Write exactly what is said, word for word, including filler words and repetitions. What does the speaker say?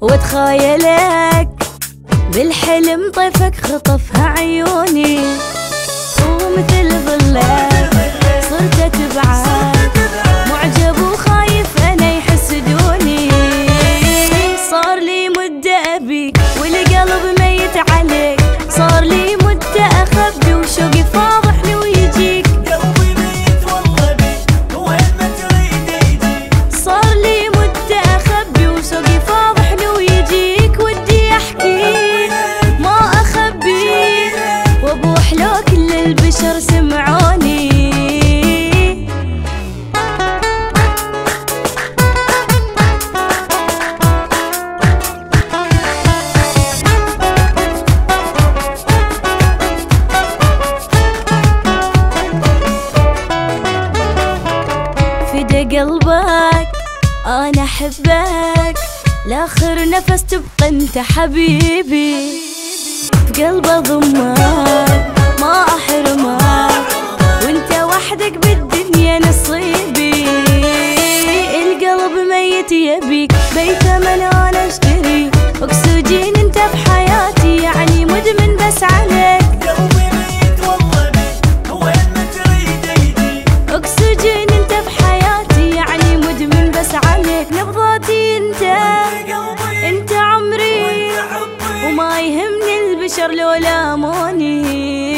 واتخايلك بالحلم طيفك خطفها عيوني، ومثل ظلك صرت اتبعك معجب وخايف انا يحس دوني. صار لي مدة ابيك والقلب ميت عليك، صار لي مدة اخبي وشوقي فاضحني ويجيك. قلبي ميت والله بيك وين ما تريد يجيك، صار لي مدة اخبي وشوقي فاضحني البشر سمعوني. فدا قلبك انا احبك لاخر نفس تبقى انت حبيبي، في قلبي اضمك ما احرمك وانت وحدك بالدنيا نصيبي. القلب ميت يبيك بيتمن انا اشتري اكسجين انت بحياتي، يعني مدمن بس عليك. قلبي ميت والله بيك وين ما تريد يجيك، اكسجين انت بحياتي يعني مدمن بس عليك. نبضاتي انت انت عمري وما يهمني البشر لو لاموني.